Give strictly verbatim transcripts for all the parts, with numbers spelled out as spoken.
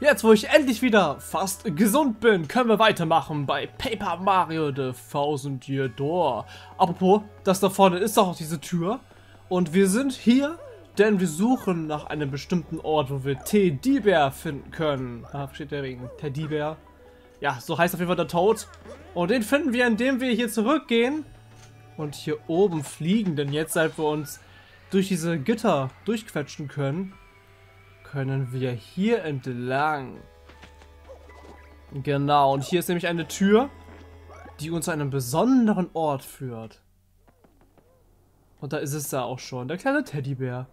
Jetzt, wo ich endlich wieder fast gesund bin, können wir weitermachen bei Paper Mario the Thousand Year Door. Apropos, das da vorne ist doch auch diese Tür. Und wir sind hier, denn wir suchen nach einem bestimmten Ort, wo wir T. Dibär finden können. Da steht der wegen T. Dibär. Ja, so heißt auf jeden Fall der Tod. Und den finden wir, indem wir hier zurückgehen und hier oben fliegen. Denn jetzt, seit wir uns durch diese Gitter durchquetschen können, können wir hier entlang. Genau, und hier ist nämlich eine Tür, die uns zu einem besonderen Ort führt. Und da ist es da auch schon, der kleine Teddybär.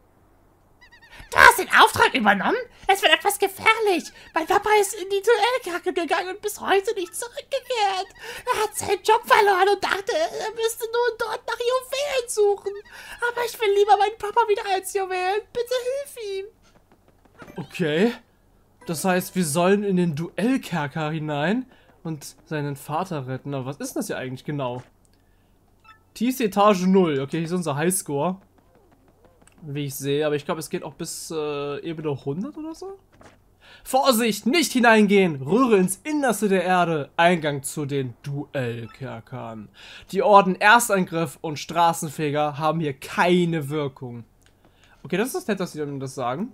Du hast den Auftrag übernommen? Es wird etwas gefährlich. Mein Papa ist in die Duellkerker gegangen und bis heute nicht zurückgekehrt. Er hat seinen Job verloren und dachte, er müsste nun dort nach Juwelen suchen. Aber ich will lieber meinen Papa wieder als Juwelen. Bitte hilf ihm. Okay, das heißt, wir sollen in den Duellkerker hinein und seinen Vater retten. Aber was ist das hier eigentlich genau? Tiefste Etage null. Okay, hier ist unser Highscore, wie ich sehe. Aber ich glaube, es geht auch bis äh, Ebene hundert oder so. Vorsicht, nicht hineingehen! Rühre ins Innerste der Erde. Eingang zu den Duellkerkern. Die Orden Erstangriff und Straßenfeger haben hier keine Wirkung. Okay, das ist nett, dass sie dann das sagen.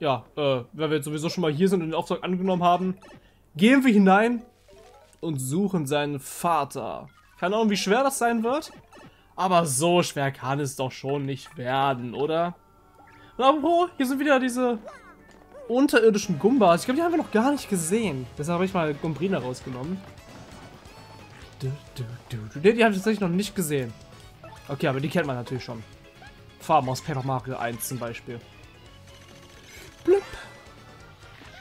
Ja, äh, weil wir jetzt sowieso schon mal hier sind und den Auftrag angenommen haben, gehen wir hinein und suchen seinen Vater. Keine Ahnung, wie schwer das sein wird, aber so schwer kann es doch schon nicht werden, oder? Und apropos, hier sind wieder diese unterirdischen Goombas. Ich glaube, die haben wir noch gar nicht gesehen. Deshalb habe ich mal Gombrina rausgenommen. Du, du, du, du. Nee, die habe ich tatsächlich noch nicht gesehen. Okay, aber die kennt man natürlich schon. Farben aus Paper Mario eins zum Beispiel. Blub.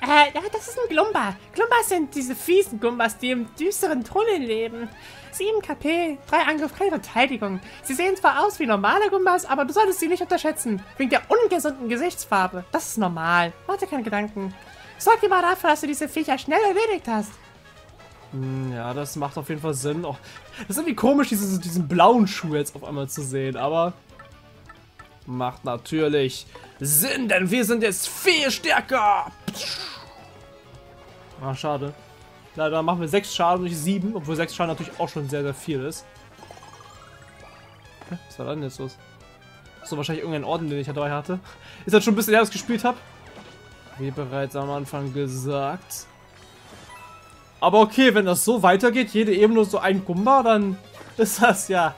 Äh, das ist ein Gloomba. Gloombas sind diese fiesen Goombas, die im düsteren Tunnel leben. sieben KP, drei Angriff, keine Verteidigung. Sie sehen zwar aus wie normale Goombas, aber du solltest sie nicht unterschätzen. Wegen der ungesunden Gesichtsfarbe. Das ist normal. Mach dir keine Gedanken. Sorg dir mal dafür, dass du diese Viecher schnell erledigt hast. Ja, das macht auf jeden Fall Sinn. Oh, das ist irgendwie komisch, diesen, diesen blauen Schuh jetzt auf einmal zu sehen, aber... macht natürlich Sinn, denn wir sind jetzt viel stärker. Ah, schade. Leider machen wir sechs Schaden durch sieben, obwohl sechs Schaden natürlich auch schon sehr, sehr viel ist. Was war denn jetzt los? So, wahrscheinlich irgendein Orden, den ich dabei hatte. Ist das schon ein bisschen her, dass ich gespielt habe? Wie bereits am Anfang gesagt. Aber okay, wenn das so weitergeht, jede Ebene so ein Goomba, dann ist das ja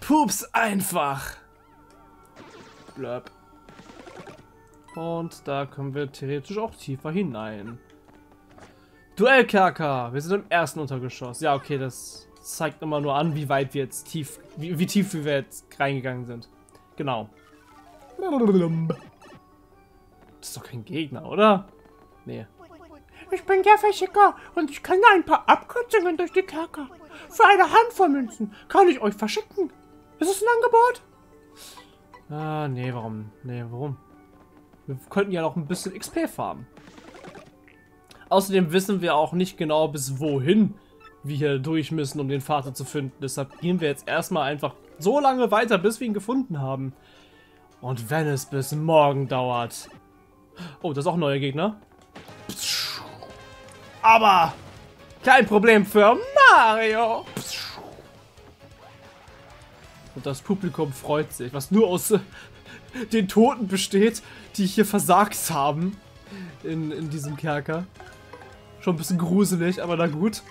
pups einfach. Blöp. Und da können wir theoretisch auch tiefer hinein. Duellkerker. Wir sind im ersten Untergeschoss. Ja, okay, das zeigt immer nur an, wie weit wir jetzt tief, wie, wie tief wir jetzt reingegangen sind. Genau. Das ist doch kein Gegner, oder? Nee. Ich bin der Verschicker und ich kenne ein paar Abkürzungen durch die Kerker. Für eine Handvoll Münzen kann ich euch verschicken. Ist es ein Angebot? Ah, nee, warum? Nee, warum? Wir könnten ja noch ein bisschen X P farmen. Außerdem wissen wir auch nicht genau, bis wohin wir hier durch müssen, um den Vater zu finden. Deshalb gehen wir jetzt erstmal einfach so lange weiter, bis wir ihn gefunden haben. Und wenn es bis morgen dauert. Oh, das ist auch ein neuer Gegner. Aber kein Problem für Mario. Und das Publikum freut sich, was nur aus äh, den Toten besteht, die hier versagt haben in, in diesem Kerker. Schon ein bisschen gruselig, aber na gut.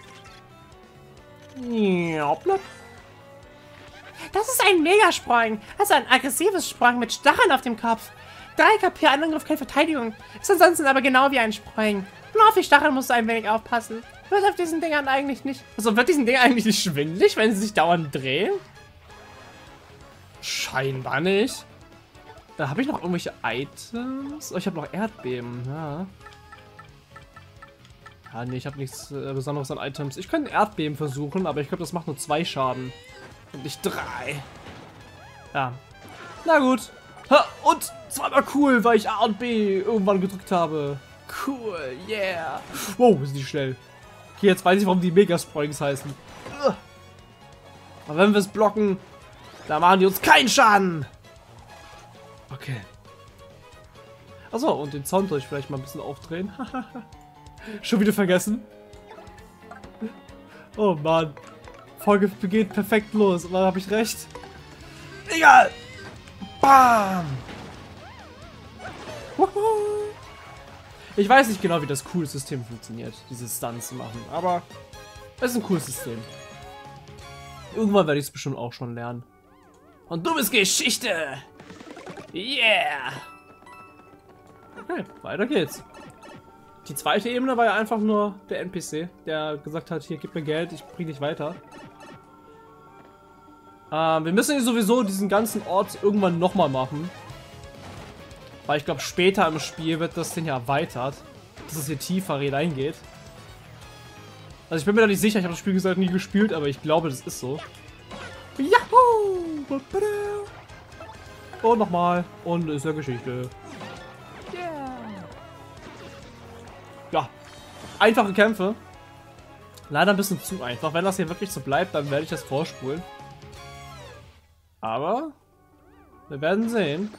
Das ist ein Mega-Sprung, also ein aggressives Sprung mit Stacheln auf dem Kopf. drei KP, ein Angriff, keine Verteidigung. Ist ansonsten aber genau wie ein Sprung. Nur auf die Stacheln musst du ein wenig aufpassen. Wird auf diesen Dingern eigentlich nicht... Also wird diesen Dingern eigentlich nicht schwindelig, wenn sie sich dauernd drehen? Scheinbar nicht. Da habe ich noch irgendwelche Items. Oh, ich habe noch Erdbeben. Ja. Ah, nee, ich habe nichts äh, Besonderes an Items. Ich könnte Erdbeben versuchen, aber ich glaube, das macht nur zwei Schaden. Und nicht drei. Ja. Na gut. Ha, und zweimal cool, weil ich A und B irgendwann gedrückt habe. Cool, yeah. Wow, sind die schnell. Okay, jetzt weiß ich, warum die Mega-Sprungs heißen. Aber wenn wir es blocken... da machen die uns keinen Schaden. Okay. Achso, und den Sound euch vielleicht mal ein bisschen aufdrehen. Schon wieder vergessen. Oh Mann. Folge geht perfekt los. Aber habe ich recht? Egal. Bam. Wuhu. Ich weiß nicht genau, wie das coole System funktioniert, diese Stunts zu machen, aber es ist ein cooles System. Irgendwann werde ich es bestimmt auch schon lernen. Und du bist Geschichte! Yeah! Okay, weiter geht's. Die zweite Ebene war ja einfach nur der N P C, der gesagt hat, hier, gib mir Geld, ich bring dich weiter. Ähm, wir müssen sowieso diesen ganzen Ort irgendwann nochmal machen. Weil ich glaube, später im Spiel wird das Ding ja erweitert, dass es hier tiefer reingeht. Also ich bin mir da nicht sicher, ich habe das Spiel gesagt nie gespielt, aber ich glaube, das ist so. Yahoo! Und nochmal. Und ist ja Geschichte. Yeah. Ja. Einfache Kämpfe. Leider ein bisschen zu einfach. Wenn das hier wirklich so bleibt, dann werde ich das vorspulen. Aber wir werden sehen,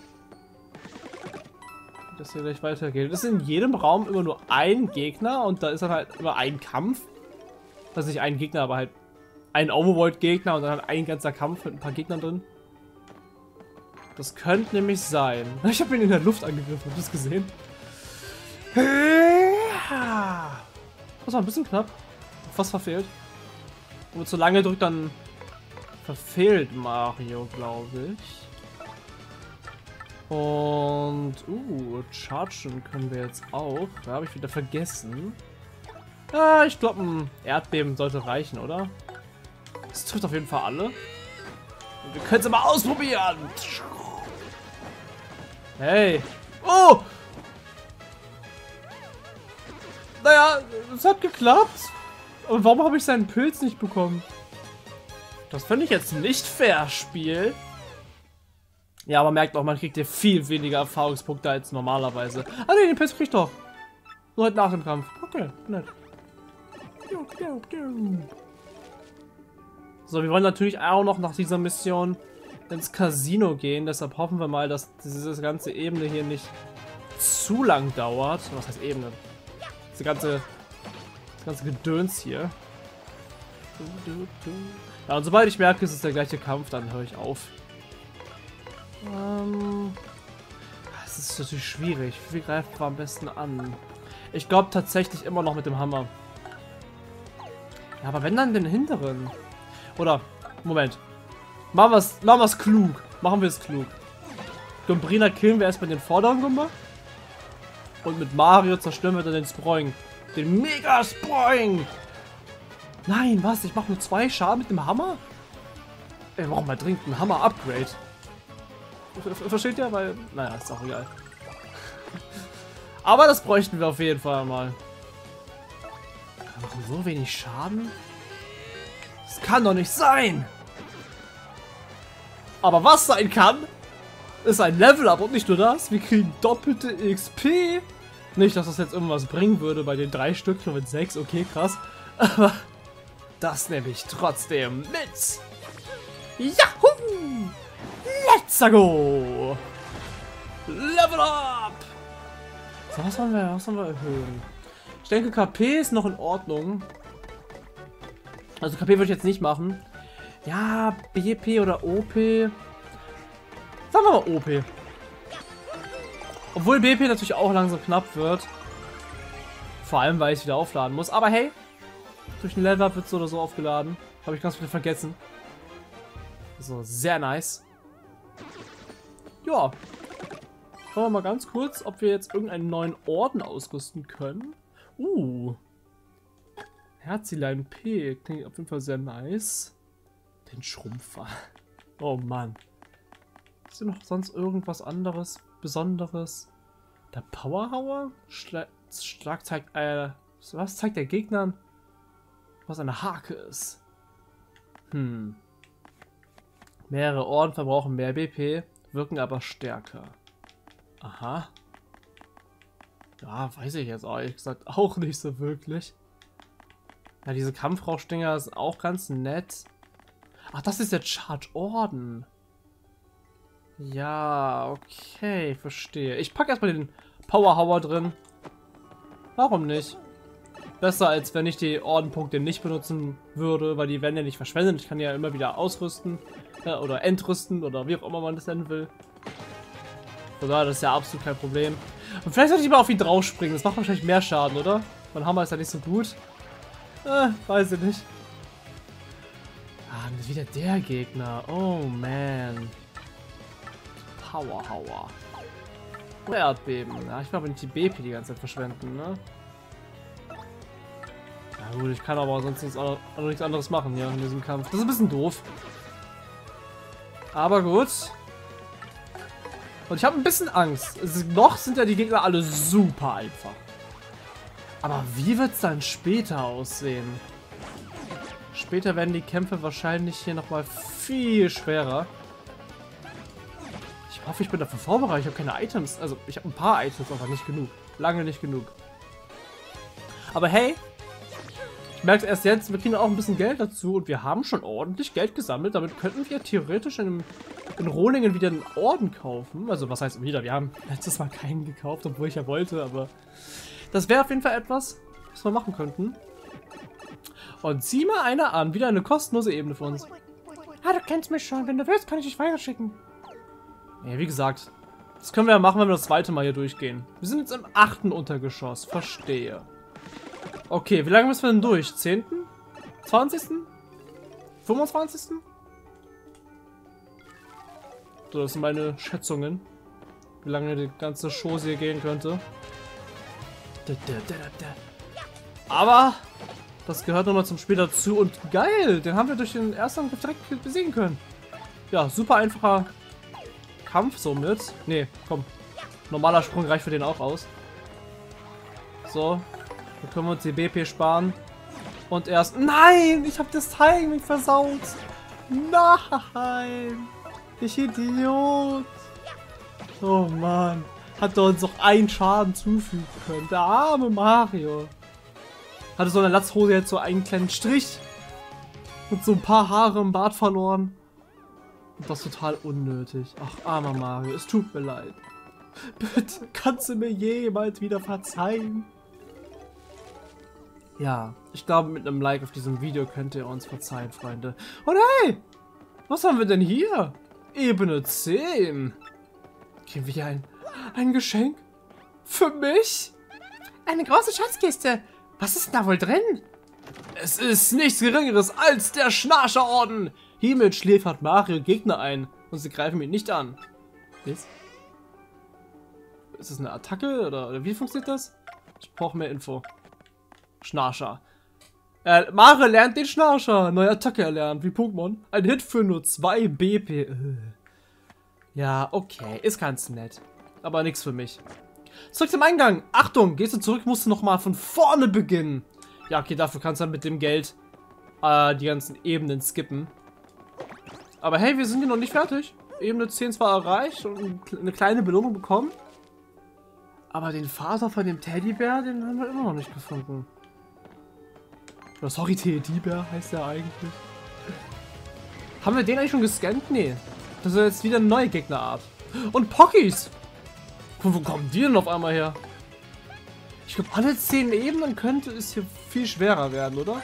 dass hier gleich weitergeht. Es ist in jedem Raum immer nur ein Gegner und da ist dann halt immer ein Kampf. Das ist nicht ein Gegner, aber halt ein Overworld-Gegner und dann halt ein ganzer Kampf mit ein paar Gegnern drin. Das könnte nämlich sein. Ich habe ihn in der Luft angegriffen, habt ihr das gesehen? Das war ein bisschen knapp. Fast verfehlt. Wenn man zu lange drückt, dann verfehlt Mario, glaube ich. Und, uh, chargen können wir jetzt auch. Da habe ich wieder vergessen. Ah, ich glaube, ein Erdbeben sollte reichen, oder? Das trifft auf jeden Fall alle. Und wir können es aber ausprobieren. Hey. Oh! Naja, es hat geklappt. Aber warum habe ich seinen Pilz nicht bekommen? Das finde ich jetzt nicht fair, Spiel. Ja, aber merkt auch, man kriegt hier viel weniger Erfahrungspunkte als normalerweise. Ah ne, den Pilz krieg ich doch. Nur halt nach dem Kampf. Okay, nett. So, wir wollen natürlich auch noch nach dieser Mission ins Casino gehen. Deshalb hoffen wir mal, dass diese ganze Ebene hier nicht zu lang dauert. Was heißt Ebene? Diese ganze, das ganze Gedöns hier. Ja, und sobald ich merke, es ist der gleiche Kampf, dann höre ich auf. Ähm, das ist natürlich schwierig. Wie greift man am besten an? Ich glaube tatsächlich immer noch mit dem Hammer. Ja, aber wenn dann den hinteren. Oder, Moment. Machen wir es machen wir's klug. Machen wir es klug. Gombrina killen wir erst mit den vorderen Gumba. Und mit Mario zerstören wir dann den Sprung. Den Mega-Sprung! Nein, was? Ich mache nur zwei Schaden mit dem Hammer? Ey, warum mal dringend ein Hammer-Upgrade? Versteht ihr? Weil, naja, ist auch egal. Aber das bräuchten wir auf jeden Fall mal. Wir machen so wenig Schaden? Das kann doch nicht sein! Aber was sein kann, ist ein Level-Up und nicht nur das. Wir kriegen doppelte X P. Nicht, dass das jetzt irgendwas bringen würde bei den drei Stück, nur mit sechs, okay, krass. Aber das nehme ich trotzdem mit. Yahoo! Let's go! Level up! So, was sollen wir, was sollen wir erhöhen? Ich denke, K P ist noch in Ordnung. Also K P würde ich jetzt nicht machen. Ja, B P oder O P. Sagen wir mal O P. Obwohl B P natürlich auch langsam knapp wird. Vor allem, weil ich es wieder aufladen muss. Aber hey, durch ein Level-Up wird so oder so aufgeladen. Habe ich ganz viel vergessen. So, sehr nice. Ja. Schauen wir mal ganz kurz, ob wir jetzt irgendeinen neuen Orden ausrüsten können. Uh. Herzilein P. Klingt auf jeden Fall sehr nice. Den Schrumpfer. Oh Mann. Ist hier noch sonst irgendwas anderes? Besonderes? Der Powerhauer? Schla Schlag zeigt. Äh, was zeigt der Gegnern? Was eine Hake ist. Hm. Mehrere Orden verbrauchen mehr B P, wirken aber stärker. Aha. Ja, weiß ich jetzt auch ehrlich gesagt auch nicht so wirklich. Ja, diese Kampfrauschdinger sind auch ganz nett. Ach, das ist der Schnarcherorden. Ja, okay, verstehe. Ich packe erstmal den Powerhauer drin. Warum nicht? Besser, als wenn ich die Ordenpunkte nicht benutzen würde, weil die werden ja nicht verschwendet. Ich kann ja immer wieder ausrüsten äh, oder entrüsten oder wie auch immer man das nennen will. Von daher, das ist ja absolut kein Problem. Und vielleicht sollte ich mal auf ihn draufspringen. Das macht wahrscheinlich mehr Schaden, oder? Mein Hammer ist ja nicht so gut. Äh, weiß ich nicht. Ah, das ist wieder der Gegner. Oh, man. Powerhauer. Oder Erdbeben. Ja, ich will aber nicht die B P die ganze Zeit verschwenden, ne? Na gut, ich kann aber sonst nichts, auch noch nichts anderes machen hier in diesem Kampf. Das ist ein bisschen doof. Aber gut. Und ich habe ein bisschen Angst. Es ist, noch sind ja die Gegner alle super einfach. Aber wie wird es dann später aussehen? Später werden die Kämpfe wahrscheinlich hier nochmal viel schwerer. Ich hoffe, ich bin dafür vorbereitet. Ich habe keine Items. Also, ich habe ein paar Items, aber nicht genug. Lange nicht genug. Aber hey, ich merke es erst jetzt, wir kriegen auch ein bisschen Geld dazu und wir haben schon ordentlich Geld gesammelt. Damit könnten wir theoretisch in einem in Rohlingen wieder einen Orden kaufen. Also was heißt wieder? Wir haben letztes Mal keinen gekauft, obwohl ich ja wollte, aber das wäre auf jeden Fall etwas, was wir machen könnten. Und zieh mal einer an. Wieder eine kostenlose Ebene für uns. Ah, du kennst mich schon. Wenn du willst, kann ich dich weiterschicken. Ja, wie gesagt, das können wir ja machen, wenn wir das zweite Mal hier durchgehen. Wir sind jetzt im achten Untergeschoss. Verstehe. Okay, wie lange müssen wir denn durch? zehnten? zwanzigsten? fünfundzwanzigsten? So, das sind meine Schätzungen, wie lange die ganze Show hier gehen könnte. Aber das gehört nochmal zum Spiel dazu und geil, den haben wir durch den ersten Angriff direkt besiegen können. Ja, super einfacher Kampf somit. Ne, komm, normaler Sprung reicht für den auch aus. So, dann können wir uns die B P sparen und erst... Nein, ich habe das Timing versaut. Nein. Ich Idiot! Oh Mann, hat er uns doch einen Schaden zufügen können. Der arme Mario. Hatte so eine Latzhose jetzt so einen kleinen Strich und so ein paar Haare im Bart verloren. Und das total unnötig. Ach, armer Mario, es tut mir leid. Bitte, kannst du mir jemals wieder verzeihen? Ja, ich glaube mit einem Like auf diesem Video könnt ihr uns verzeihen, Freunde. Und hey, was haben wir denn hier? Ebene zehn. Kriegen wir hier ein, ein Geschenk? Für mich? Eine große Schatzkiste. Was ist denn da wohl drin? Es ist nichts Geringeres als der Schnarcherorden. Hiermit schläfert Mario Gegner ein und sie greifen ihn nicht an. Ist, ist das eine Attacke oder, oder wie funktioniert das? Ich brauche mehr Info. Schnarcher. Äh, Mario lernt den Schnarcher. Neue Attacke erlernt, wie Pokémon. Ein Hit für nur zwei B P. Ja, okay. Ist ganz nett. Aber nichts für mich. Zurück zum Eingang. Achtung, gehst du zurück, musst du nochmal von vorne beginnen. Ja, okay, dafür kannst du dann mit dem Geld äh, die ganzen Ebenen skippen. Aber hey, wir sind hier noch nicht fertig. Ebene zehn zwar erreicht und eine kleine Belohnung bekommen. Aber den Vater von dem Teddybär, den haben wir immer noch nicht gefunden. Oh, sorry, T. Dibär heißt er eigentlich. Haben wir den eigentlich schon gescannt? Nee. Das ist jetzt wieder eine neue Gegnerart. Und Pockys! Wo kommen die denn auf einmal her? Ich glaube, alle zehn Ebenen könnte es hier viel schwerer werden, oder?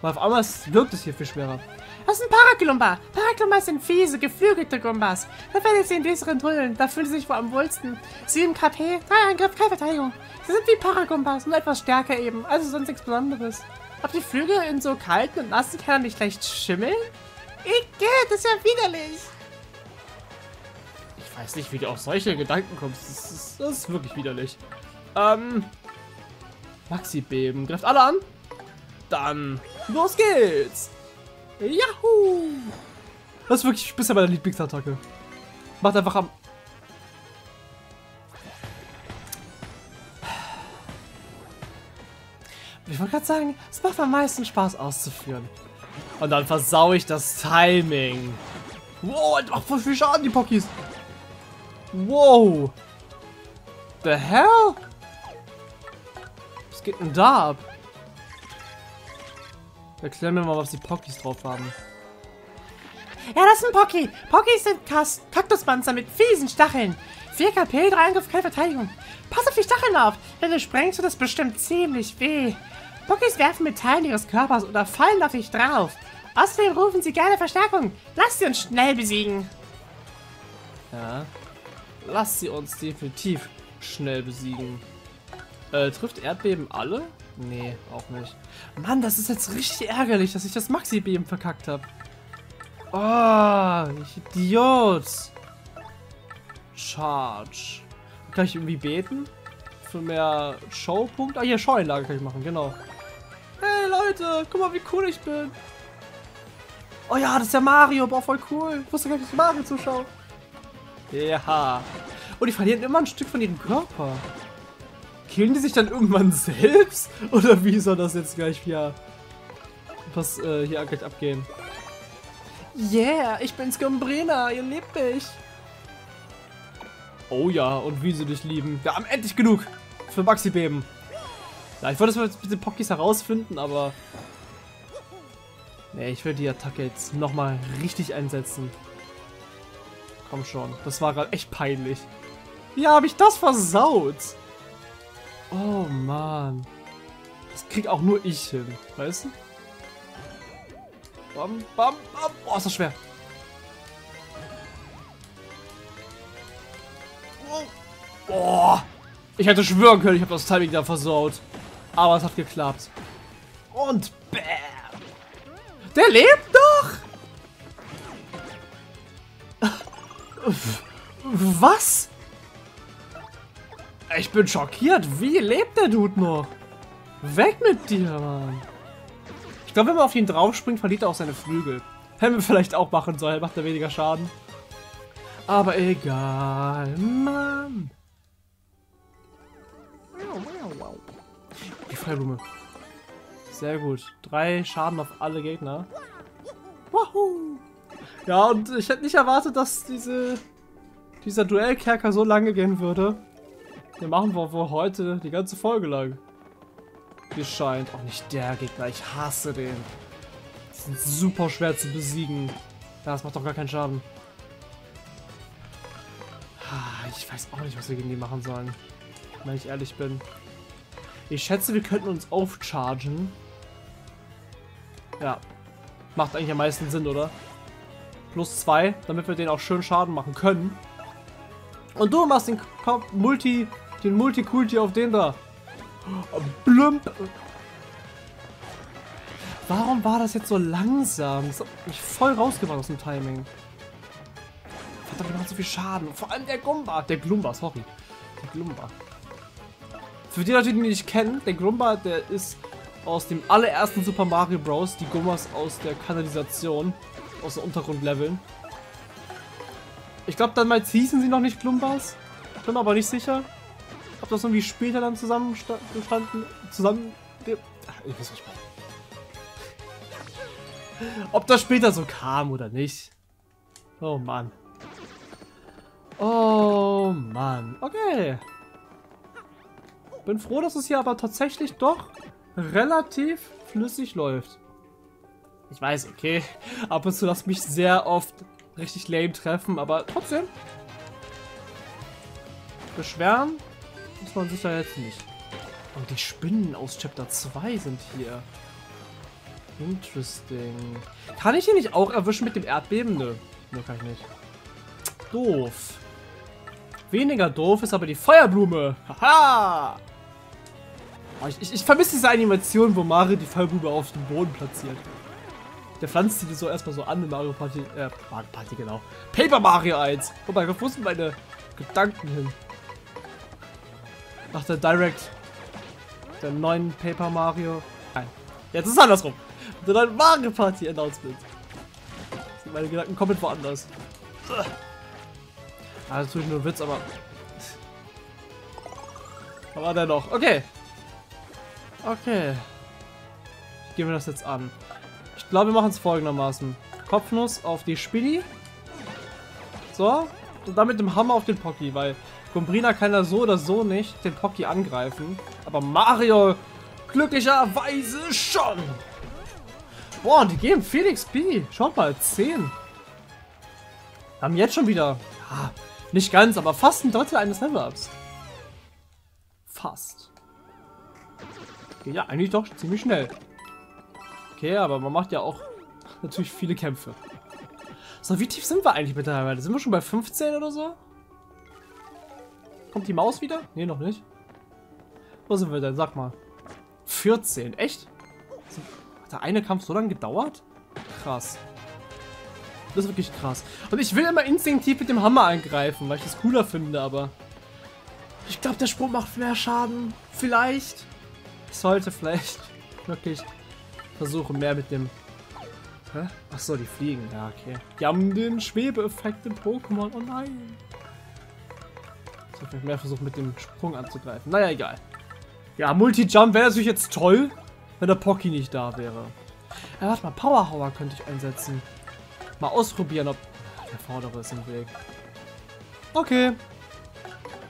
Weil auf einmal wirkt es hier viel schwerer. Das ist ein Paragloomba. Paraglombas sind fiese, geflügelte Goombas. Da findet sie in düsteren Tunneln. Da fühlen sie sich wohl am wohlsten. sieben K P, drei Angriff, keine Verteidigung. Sie sind wie Paragoombas, nur etwas stärker eben. Also sonst nichts Besonderes. Ob die Flügel in so kalten und nassen Kernen nicht leicht schimmeln? Igitt, das ist ja widerlich. Ich weiß nicht, wie du auf solche Gedanken kommst. Das ist, das ist wirklich widerlich. Ähm. Maxi-Beben. Greift alle an. Dann. Los geht's. Yahoo. Das ist wirklich bisher meine Lieblingsattacke. Macht einfach am. Ich wollte gerade sagen, es macht am meisten Spaß auszuführen. Und dann versau ich das Timing. Wow, das macht voll viel Schaden, die Pockys. Wow. The hell? Was geht denn da ab? Erklär mir mal, was die Pockys drauf haben. Ja, das ist ein Pocky. Pockys sind Kaktuspanzer mit fiesen Stacheln. vier KP, drei Angriff, keine Verteidigung. Pass auf die Stacheln auf, denn du sprengst du das bestimmt ziemlich weh. Pockys werfen mit Teilen ihres Körpers oder fallen auf dich drauf. Außerdem rufen sie gerne Verstärkung. Lass sie uns schnell besiegen. Ja, lass sie uns definitiv schnell besiegen. Äh, trifft Erdbeben alle? Nee, auch nicht. Mann, das ist jetzt richtig ärgerlich, dass ich das Maxi-Beben verkackt habe. Oh, ich Idiot. Charge. Kann ich irgendwie beten? Für mehr Showpunkt? Ah, hier, Schaueinlage kann ich machen, genau. Hey, Leute, guck mal, wie cool ich bin. Oh ja, das ist ja Mario, boah, voll cool. Ich wusste gar nicht, dass Mario zuschaut. Ja. Oh, die verlieren immer ein Stück von ihrem Körper. Killen die sich dann irgendwann selbst? Oder wie soll das jetzt gleich hier, was, äh, hier gleich abgehen? Yeah, ich bin's, Gombrina, ihr liebt mich. Oh ja, und wie sie dich lieben. Wir haben endlich genug für Maxi-Beben. Ja, ich wollte jetzt mit den Pockys herausfinden, aber... Nee, ich will die Attacke jetzt nochmal richtig einsetzen. Komm schon, das war gerade echt peinlich. Ja, habe ich das versaut? Oh Mann. Das krieg auch nur ich hin, weißt du? Bam, bam, bam. Oh, ist das schwer. Oh, ich hätte schwören können, ich habe das Timing da versaut. Aber es hat geklappt. Und bam. Der lebt doch! Was? Ich bin schockiert. Wie lebt der Dude noch? Weg mit dir, Mann. Ich glaube, wenn man auf ihn drauf springt, verliert er auch seine Flügel. Hätten wir vielleicht auch machen sollen, macht er weniger Schaden. Aber egal, Mann. Die Feuerblume. Sehr gut. Drei Schaden auf alle Gegner. Wahoo. Ja, und ich hätte nicht erwartet, dass diese, dieser Duellkerker so lange gehen würde. Den machen wir wohl heute die ganze Folge lang. Wie scheint. Auch nicht der Gegner. Ich hasse den. Die sind super schwer zu besiegen. Ja, das macht doch gar keinen Schaden. Ich weiß auch nicht, was wir gegen die machen sollen. Wenn ich ehrlich bin. Ich schätze, wir könnten uns aufchargen. Ja. Macht eigentlich am meisten Sinn, oder? Plus zwei, damit wir den auch schön Schaden machen können. Und du machst den Multi, den Multikulti auf den da. Blümp. Warum war das jetzt so langsam? Das hat mich voll rausgebracht aus dem Timing. Verdammt, wir machen so viel Schaden. Vor allem der Gloomba. Der Gloomba, sorry. Der Gloomba. Für die Leute, die ihn nicht kennen, der Gloomba, der ist aus dem allerersten Super Mario Bros. Die Gumbas aus der Kanalisation. Aus der Untergrundleveln. Ich glaube, damals hießen sie noch nicht Gloombas. Ich bin mir aber nicht sicher, ob das irgendwie später dann zusammen gestanden, zusammen... Ach, ich weiß nicht mehr. Ob das später so kam oder nicht. Oh Mann. Oh Mann. Okay. Bin froh, dass es hier aber tatsächlich doch relativ flüssig läuft. Ich weiß, okay. Ab und zu lasse ich mich sehr oft richtig lame treffen, aber trotzdem. Beschweren muss man sich da jetzt nicht. Und die Spinnen aus Chapter zwei sind hier. Interesting. Kann ich die nicht auch erwischen mit dem Erdbeben? Nö, nö, kann ich nicht. Doof. Weniger doof ist aber die Feuerblume. Haha! Oh, ich, ich, ich vermisse diese Animation, wo Mario die Feuerblume auf dem Boden platziert. Der pflanzt sie so erstmal so an in Mario Party, äh, Mario Party, genau. Paper Mario eins! Wobei, wo sind meine Gedanken hin? Nach der Direct der neuen Paper Mario. Nein, jetzt ist es andersrum. Der neuen Mario Party Announcement. Sind meine Gedanken komplett woanders. Ugh. Ah, das tue ich nur Witz, aber... Aber dennoch, okay. Okay. Ich gehe mir das jetzt an. Ich glaube, wir machen es folgendermaßen. Kopfnuss auf die Spinni. So. Und dann mit dem Hammer auf den Pocky, weil Gombrina kann da so oder so nicht den Pocky angreifen. Aber Mario glücklicherweise schon. Boah, die geben Felix B. Schaut mal, zehn. Haben jetzt schon wieder... Ah, Nicht ganz, aber fast ein Drittel eines Level-Ups. Fast. Geht ja eigentlich doch ziemlich schnell. Okay, aber man macht ja auch natürlich viele Kämpfe. So, wie tief sind wir eigentlich mittlerweile? Sind wir schon bei fünfzehn oder so? Kommt die Maus wieder? Ne, noch nicht. Wo sind wir denn? Sag mal. vierzehn, echt? Hat der eine Kampf so lange gedauert? Krass. Das ist wirklich krass. Und ich will immer instinktiv mit dem Hammer angreifen, weil ich das cooler finde, aber... Ich glaube, der Sprung macht mehr Schaden. Vielleicht. Ich sollte vielleicht wirklich versuchen, mehr mit dem... Hä? Achso, die fliegen. Ja, okay. Die haben den Schwebeeffekt im Pokémon. Oh nein. Ich sollte vielleicht mehr versuchen, mit dem Sprung anzugreifen. Naja, egal. Ja, Multi-Jump wäre natürlich jetzt toll, wenn der Pocky nicht da wäre. Ja, warte mal. Powerhauer könnte ich einsetzen. Mal ausprobieren, ob... Der vordere ist im Weg. Okay.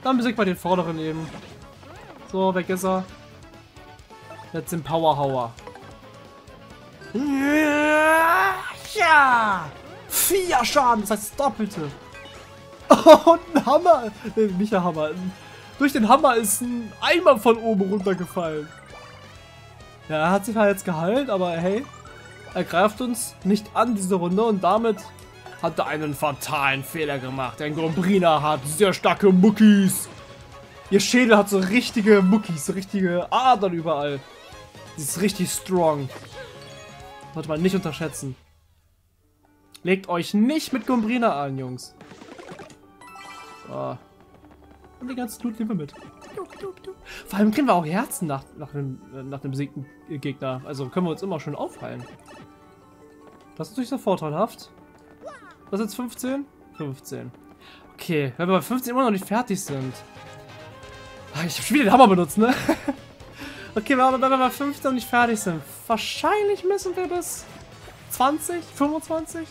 Dann besiegt man den vorderen eben. So, weg ist er. Jetzt den Powerhauer. Ja! Vier Schaden, das heißt das Doppelte. Oh, ein Hammer. Nee, nicht der Hammer. Durch den Hammer ist ein Eimer von oben runtergefallen. Ja, er hat sich halt jetzt geheilt, aber hey. Er greift uns nicht an diese Runde und damit hat er einen fatalen Fehler gemacht. Denn Gombrina hat sehr starke Muckis. Ihr Schädel hat so richtige Muckis, so richtige Adern überall. Sie ist richtig strong. Sollte man nicht unterschätzen. Legt euch nicht mit Gombrina an, Jungs. So. Und den ganzen Loot nehmen wir mit. Vor allem kriegen wir auch Herzen nach, nach, dem, nach dem besiegten Gegner. Also können wir uns immer schön aufheilen. Das ist natürlich so vorteilhaft. Was ist jetzt fünfzehn? fünfzehn. Okay, wenn wir bei fünfzehn immer noch nicht fertig sind. Ich hab schon wieder den Hammer benutzt, ne? Okay, wenn wir bei fünfzehn noch nicht fertig sind. Wahrscheinlich müssen wir bis zwanzig, fünfundzwanzig.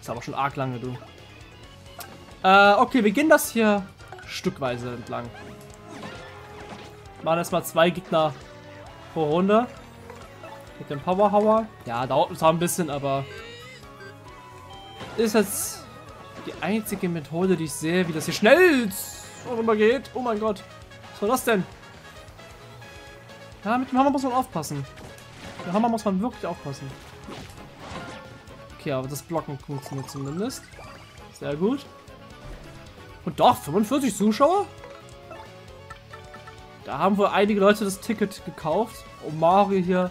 Ist aber schon arg lange, du. Äh, okay, wir gehen das hier stückweise entlang. Machen erstmal zwei Gegner pro Runde. Mit dem Powerhauer. Ja, dauert zwar ein bisschen, aber ist jetzt die einzige Methode, die ich sehe, wie das hier schnell rüber geht. Oh mein Gott. Was war das denn? Ja, mit dem Hammer muss man aufpassen. Mit dem Hammer muss man wirklich aufpassen. Okay, aber das Blocken funktioniert zumindest. Sehr gut. Und doch, fünfundvierzig Zuschauer? Da haben wohl einige Leute das Ticket gekauft, um Mario hier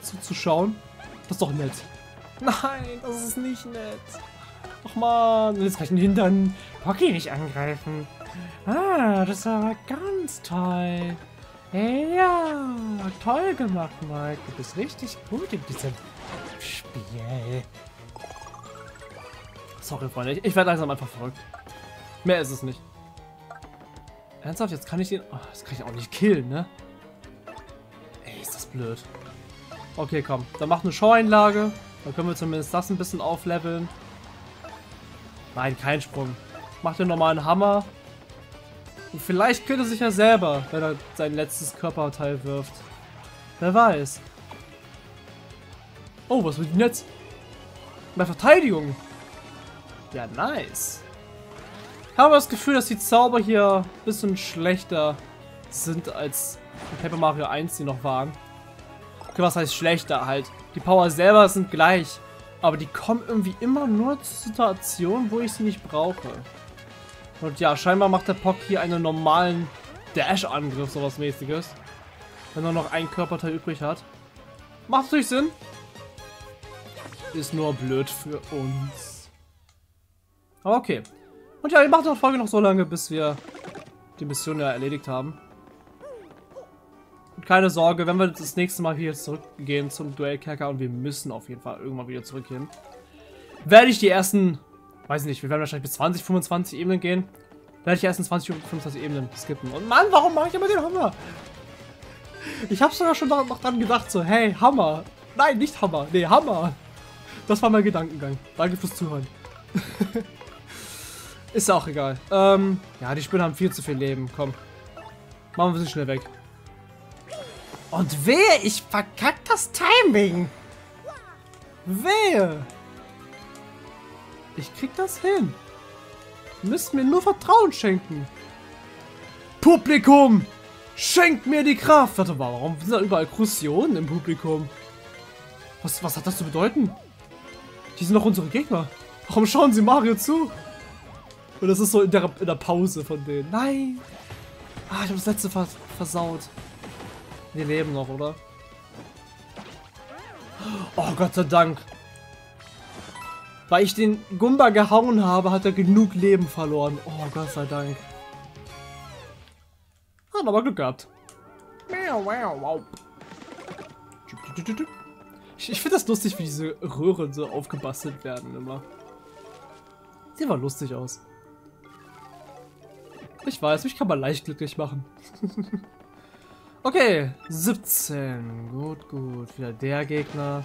zuzuschauen. Das ist doch nett. Nein, das ist nicht nett. Ach man, jetzt kann ich den Hintern Pocky nicht angreifen. Ah, das war ganz toll. Ja, toll gemacht, Mike. Du bist richtig gut in diesem Spiel. Sorry, Freunde, ich, ich werde langsam einfach verrückt. Mehr ist es nicht. Ernsthaft, jetzt kann ich den... Oh, das kann ich auch nicht killen, ne? Ey, ist das blöd. Okay, komm. Dann macht eine Schaueinlage. Dann können wir zumindest das ein bisschen aufleveln. Nein, kein Sprung. Macht den normalen Hammer. Und vielleicht killt er sich ja selber, wenn er sein letztes Körperteil wirft. Wer weiß. Oh, was wird denn jetzt? Meine Verteidigung. Ja, nice. Ich habe das Gefühl, dass die Zauber hier ein bisschen schlechter sind als in Paper Mario eins, die noch waren. Okay, was heißt schlechter halt? Die Power selber sind gleich, aber die kommen irgendwie immer nur zu Situationen, wo ich sie nicht brauche. Und ja, scheinbar macht der Pocky hier einen normalen Dash-Angriff, sowas mäßiges. Wenn er noch ein Körperteil übrig hat. Macht natürlich Sinn. Ist nur blöd für uns. Aber okay. Und ja, ich mache die Folge noch so lange, bis wir die Mission ja erledigt haben. Und keine Sorge, wenn wir das nächste Mal hier zurückgehen zum Duellkerker, und wir müssen auf jeden Fall irgendwann wieder zurückgehen, werde ich die ersten, weiß nicht, wir werden wahrscheinlich bis zwanzig, fünfundzwanzig Ebenen gehen, werde ich die ersten zwanzig, fünfundzwanzig Ebenen skippen. Und Mann, warum mache ich immer den Hammer? Ich habe sogar schon noch dran gedacht, so, hey, Hammer. Nein, nicht Hammer, nee, Hammer. Das war mein Gedankengang. Danke fürs Zuhören. Ist auch egal. Ähm, ja, die Spinnen haben viel zu viel Leben. Komm. Machen wir sie schnell weg. Und wehe, ich verkack das Timing. Wehe. Ich krieg das hin. Müsst mir nur Vertrauen schenken. Publikum, schenkt mir die Kraft. Warte mal, warum sind da überall Krusionen im Publikum? Was, was hat das zu bedeuten? Die sind doch unsere Gegner. Warum schauen sie Mario zu? Und das ist so in der, in der Pause von denen. Nein. Ah, ich habe das letzte vers versaut. Wir leben noch, oder? Oh, Gott sei Dank. Weil ich den Goomba gehauen habe, hat er genug Leben verloren. Oh, Gott sei Dank. Hat aber Glück gehabt. Ich, ich finde das lustig, wie diese Röhren so aufgebastelt werden immer. Sieht mal lustig aus. Ich weiß, mich kann man leicht glücklich machen. Okay, siebzehn. Gut, gut. Wieder der Gegner.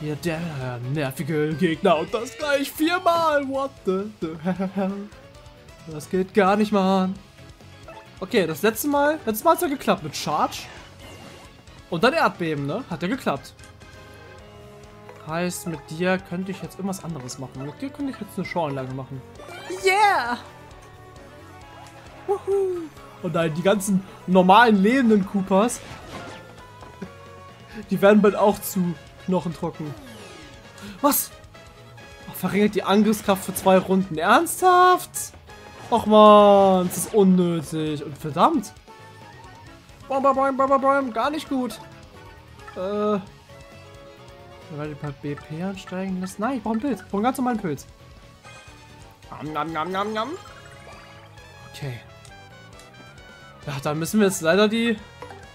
Wieder der nervige Gegner. Und das gleich viermal. What the hell? Das geht gar nicht mal an. Okay, das letzte Mal. Letztes Mal hat es ja geklappt mit Charge. Und dann Erdbeben, ne? Hat ja geklappt. Heißt, mit dir könnte ich jetzt irgendwas anderes machen. Mit dir könnte ich jetzt eine Shoranlage machen. Yeah! Wuhu! Und dann die ganzen normalen lebenden Koopas. Die werden bald auch zu knochentrocken. Was? Ach, verringert die Angriffskraft für zwei Runden. Ernsthaft? Och man, das ist unnötig. Und verdammt. Bom, bom, bom, bom, bom, gar nicht gut. Äh. Ich werde ein paar B P ansteigen lassen. Nein, ich brauche einen Pilz. Ich brauche einen ganz normalen Pilz. Nam, nam, nam, nam. Okay. Ja, da müssen wir jetzt leider die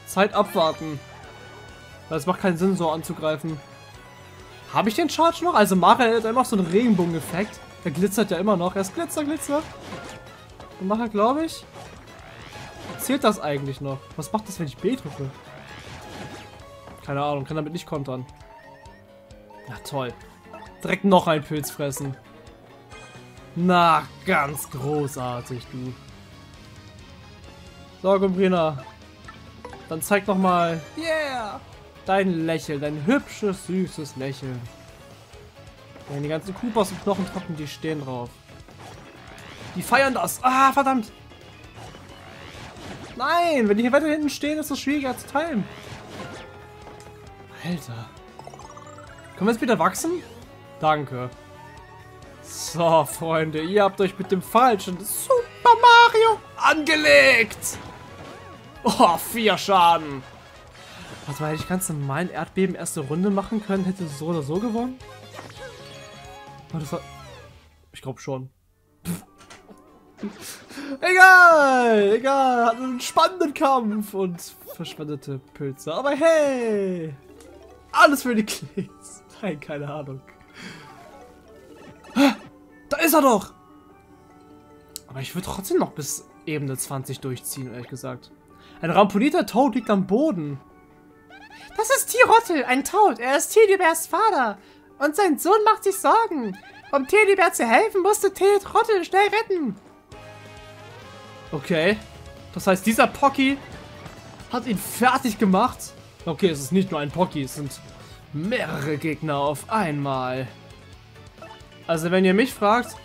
Zeit abwarten. Das macht keinen Sinn, so anzugreifen. Habe ich den Charge noch? Also Mario hat immer noch so einen Regenbogen-Effekt. Er glitzert ja immer noch. Er ist glitzer, glitzer. Und nachher, glaube ich, zählt das eigentlich noch? Was macht das, wenn ich B drücke? Keine Ahnung, kann damit nicht kontern. Na toll. Direkt noch ein Pilz fressen. Na, ganz großartig, du. So, Gombrina. Dann zeig noch mal yeah. dein Lächeln, dein hübsches, süßes Lächeln. Ja, die ganzen Koopas und Knochentrocken, die stehen drauf. Die feiern das. Ah, verdammt. Nein, wenn die hier weiter hinten stehen, ist das schwieriger zu timen. Alter. Können wir jetzt wieder wachsen? Danke. So, Freunde, ihr habt euch mit dem falschen Super Mario angelegt. Oh, vier Schaden. Warte mal, hätte ich ganz normalen Erdbeben erste Runde machen können? Hätte so oder so gewonnen? Oh, das war... Ich glaube schon. Egal, egal, hat einen spannenden Kampf und verschwendete Pilze. Aber hey, alles für die Klicks. Nein, keine Ahnung. Da ist er doch. Aber ich würde trotzdem noch bis Ebene zwanzig durchziehen, ehrlich gesagt. Ein ramponierter Toad liegt am Boden. Das ist T. Rottel, ein Toad. Er ist T. Dibärs Vater. Und sein Sohn macht sich Sorgen. Um T. Dibär zu helfen, musste T. Rottel schnell retten. Okay, das heißt, dieser Pocky hat ihn fertig gemacht. Okay, es ist nicht nur ein Pocky, es sind mehrere Gegner auf einmal. Also wenn ihr mich fragt,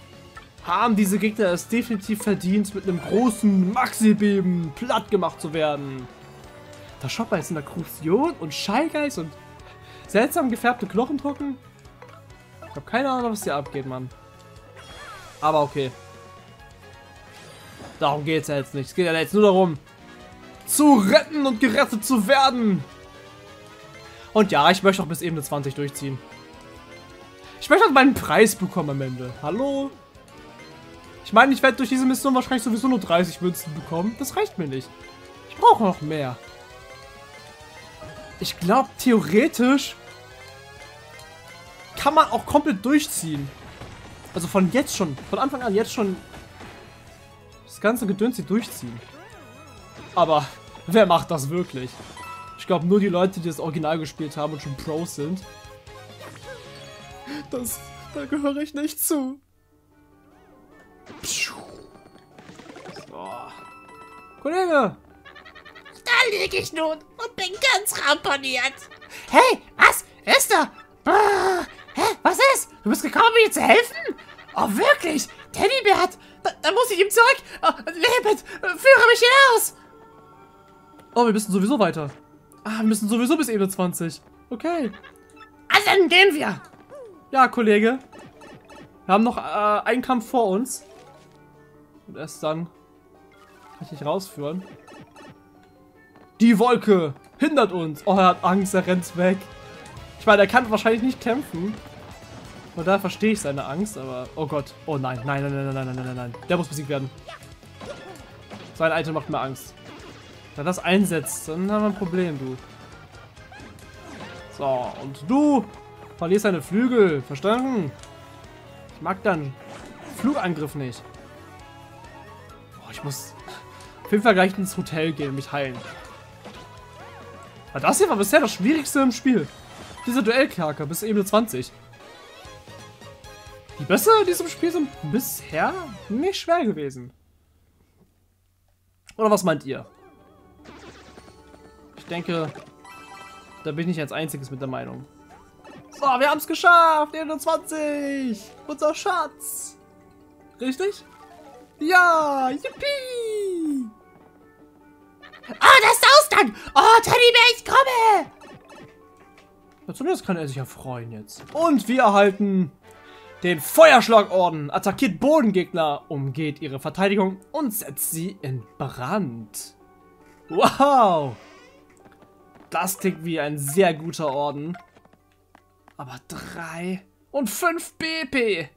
haben diese Gegner es definitiv verdient, mit einem großen Maxi-Beben platt gemacht zu werden. Da schaut man jetzt in der Krusion und Shy Guys und seltsam gefärbte Knochentrocken. Ich habe keine Ahnung, was hier abgeht, Mann. Aber okay. Darum geht es ja jetzt nicht. Es geht ja jetzt nur darum, zu retten und gerettet zu werden. Und ja, ich möchte auch bis Ebene zwanzig durchziehen. Ich möchte auch meinen Preis bekommen am Ende. Hallo? Ich meine, ich werde durch diese Mission wahrscheinlich sowieso nur dreißig Münzen bekommen. Das reicht mir nicht. Ich brauche noch mehr. Ich glaube, theoretisch kann man auch komplett durchziehen. Also von jetzt schon, von Anfang an jetzt schon... Das ganze Gedöns hier durchziehen. Aber wer macht das wirklich? Ich glaube nur die Leute, die das Original gespielt haben und schon Pros sind. Das, da gehöre ich nicht zu. So. Kollege! Da liege ich nun und bin ganz ramponiert. Hey, was ist da? Brrr. Hä, was ist? Du bist gekommen, mir zu helfen? Oh wirklich? Teddybär, da, da muss ich ihm zurück. Lebet, führe mich hinaus. Oh, wir müssen sowieso weiter. Ah, wir müssen sowieso bis Ebene zwanzig. Okay. Also dann gehen wir. Ja, Kollege. Wir haben noch äh, einen Kampf vor uns. Und erst dann kann ich dich rausführen. Die Wolke hindert uns. Oh, er hat Angst, er rennt weg. Ich meine, er kann wahrscheinlich nicht kämpfen. Und da verstehe ich seine Angst, aber... Oh Gott. Oh nein, nein, nein, nein, nein, nein, nein, nein. Der muss besiegt werden. Sein Item macht mir Angst. Wenn er das einsetzt, dann haben wir ein Problem, du. So, und du verlierst deine Flügel. Verstanden? Ich mag dann Flugangriff nicht. Oh, ich muss auf jeden Fall gleich ins Hotel gehen und mich heilen. Aber das hier war bisher das Schwierigste im Spiel. Dieser Duellkerker bis Ebene zwanzig. Die Bässe in diesem Spiel sind bisher nicht schwer gewesen. Oder was meint ihr? Ich denke, da bin ich nicht als einziges mit der Meinung. So, wir haben es geschafft! einundzwanzig! Unser Schatz! Richtig? Ja! Yippie! Oh, das ist Ausgang! Oh, Teddybär, ich komme! Ja, zumindest kann er sich ja freuen jetzt. Und wir erhalten den Feuerschlagorden, attackiert Bodengegner, umgeht ihre Verteidigung und setzt sie in Brand. Wow! Das klingt wie ein sehr guter Orden. Aber drei und fünf B P.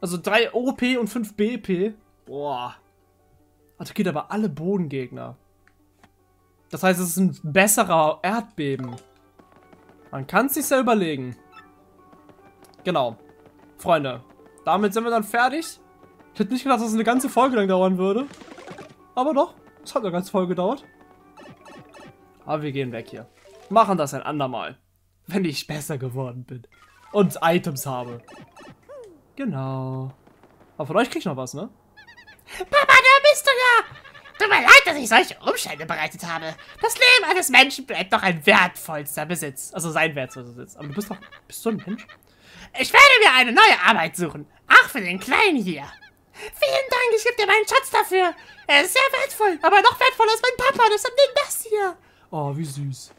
Also drei O P und fünf B P. Boah. Attackiert aber alle Bodengegner. Das heißt, es ist ein besserer Erdbeben. Man kann es sich ja überlegen. Genau. Freunde, damit sind wir dann fertig. Ich hätte nicht gedacht, dass es eine ganze Folge lang dauern würde. Aber doch, es hat eine ganze Folge gedauert. Aber wir gehen weg hier. Machen das ein andermal. Wenn ich besser geworden bin. Und Items habe. Genau. Aber von euch krieg ich noch was, ne? Papa, da bist du ja! Tut mir leid, dass ich solche Umstände bereitet habe. Das Leben eines Menschen bleibt doch ein wertvollster Besitz. Also sein wertvollster Besitz. Aber du bist doch... Bist du ein Mensch? Ich werde mir eine neue Arbeit suchen. Ach, für den Kleinen hier. Vielen Dank, ich gebe dir meinen Schatz dafür. Er ist sehr wertvoll, aber noch wertvoller als mein Papa. Das ist das hier. Oh, wie süß.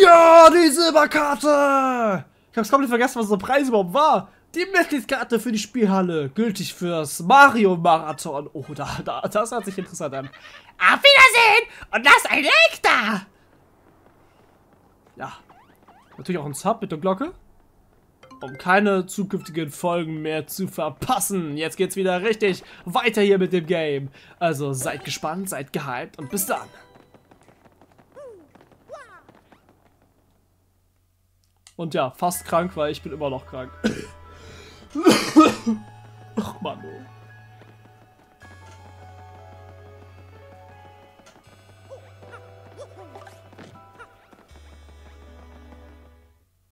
Ja, die Silberkarte. Ich hab's komplett vergessen, was der Preis überhaupt war. Die Mitgliedskarte für die Spielhalle. Gültig fürs Mario-Marathon. Oh, da, da, das hört sich interessant an. Auf Wiedersehen und lasst ein Like da. Ja, natürlich auch ein Sub mit der Glocke. Um keine zukünftigen Folgen mehr zu verpassen. Jetzt geht's wieder richtig weiter hier mit dem Game. Also seid gespannt, seid gehypt und bis dann. Und ja, fast krank, weil ich bin immer noch krank. Ach Mann. Oh.